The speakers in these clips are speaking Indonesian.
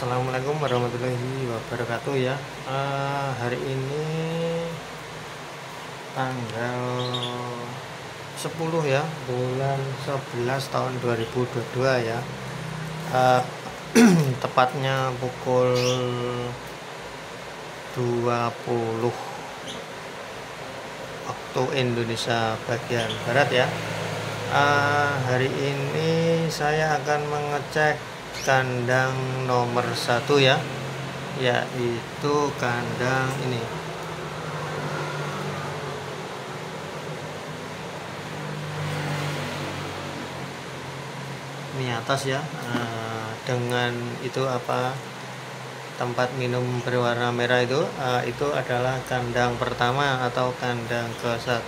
Assalamualaikum warahmatullahi wabarakatuh ya. Hari ini tanggal 10 ya, bulan 11 tahun 2022 ya. Tepatnya pukul 20 waktu Indonesia bagian barat ya. Hari ini saya akan mengecek kandang nomor 1 ya, yaitu kandang ini. Ini atas ya, dengan itu apa, tempat minum berwarna merah itu adalah kandang pertama atau kandang ke-1.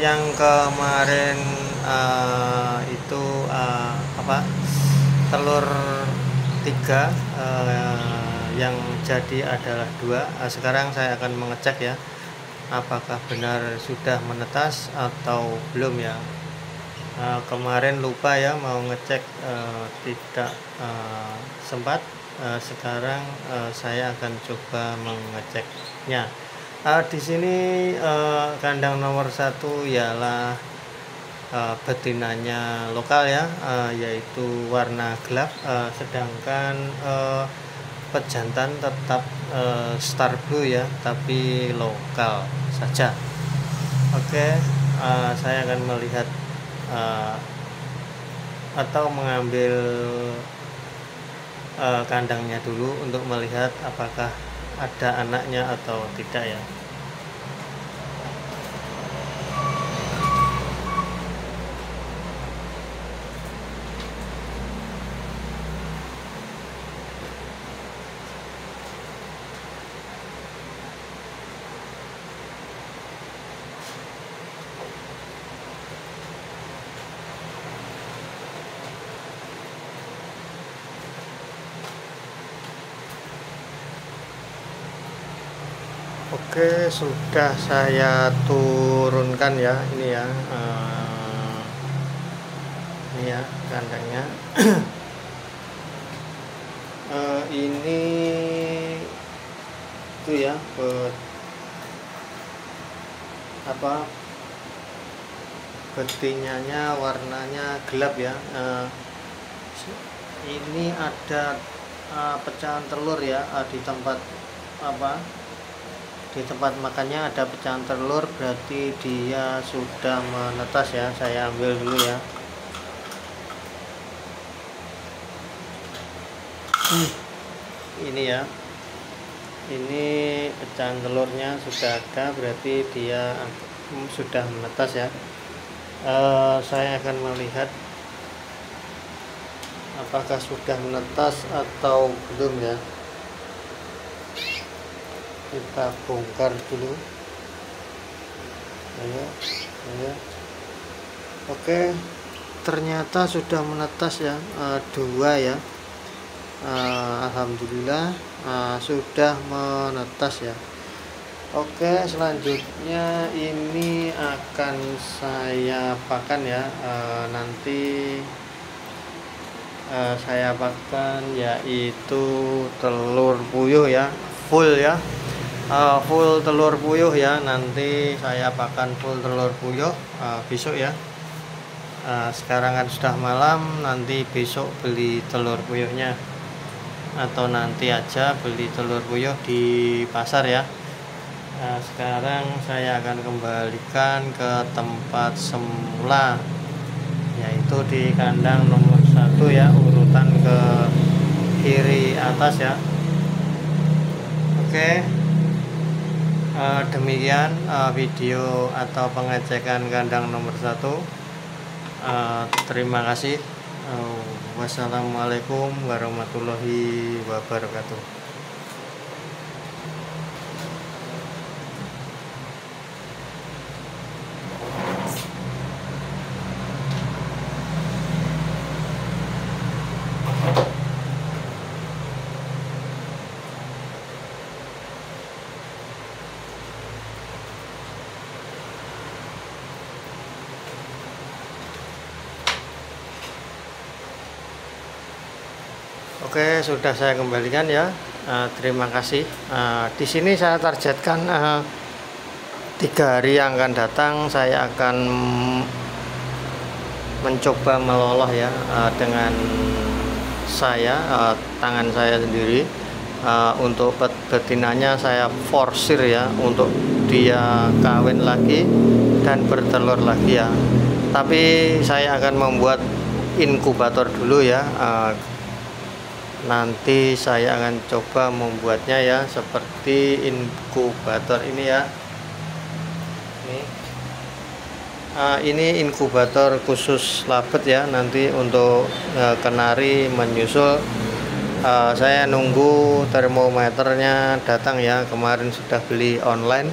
Yang kemarin itu apa, telur 3 yang jadi adalah 2. Sekarang saya akan mengecek ya, apakah benar sudah menetas atau belum ya. Kemarin lupa ya mau ngecek, tidak sempat. Sekarang saya akan coba mengeceknya. Di sini kandang nomor 1 ialah betinanya lokal ya, yaitu warna gelap, sedangkan pejantan tetap star blue ya, tapi lokal saja. Oke, saya akan melihat atau mengambil kandangnya dulu untuk melihat apakah ada anaknya atau tidak ya. Oke, sudah saya turunkan ya, ini ya, ini ya kandangnya. Ini itu ya, betinanya warnanya gelap ya. Ini ada pecahan telur ya, di tempat di tempat makannya ada pecahan telur, berarti dia sudah menetas ya. Saya ambil dulu ya. Ini ya, ini pecahan telurnya sudah ada, berarti dia sudah menetas ya. Saya akan melihat apakah sudah menetas atau belum ya. Kita bongkar dulu. Ayo. Oke, ternyata sudah menetas ya, 2 ya. Alhamdulillah, sudah menetas ya. Oke, selanjutnya ini akan saya pakan ya. Nanti saya pakan yaitu telur puyuh ya, full ya. Full telur puyuh ya, nanti saya pakan full telur puyuh besok ya. Sekarang kan sudah malam, nanti besok beli telur puyuhnya atau nanti aja beli telur puyuh di pasar ya. Sekarang saya akan kembalikan ke tempat semula, yaitu di kandang nomor 1 ya, urutan ke kiri atas ya. Oke. Demikian video atau pengecekan kandang nomor 1. Terima kasih. Wassalamualaikum warahmatullahi wabarakatuh. Oke, sudah saya kembalikan ya. Terima kasih. Di sini saya targetkan 3 hari yang akan datang saya akan mencoba meloloh ya dengan tangan saya sendiri. Untuk betinanya saya forsir ya untuk dia kawin lagi dan bertelur lagi ya, tapi saya akan membuat inkubator dulu ya. Nanti saya akan coba membuatnya ya seperti inkubator ini ya. Ini inkubator khusus labet ya, nanti untuk kenari menyusul. Saya nunggu termometernya datang ya, kemarin sudah beli online.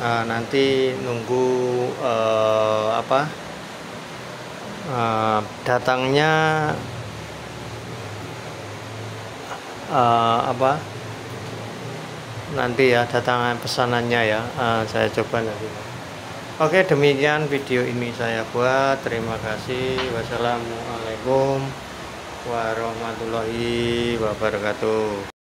Nanti nunggu datangnya nanti ya, datangan pesanannya ya. Saya coba nanti. Oke, demikian video ini saya buat. Terima kasih. Wassalamualaikum warahmatullahi wabarakatuh.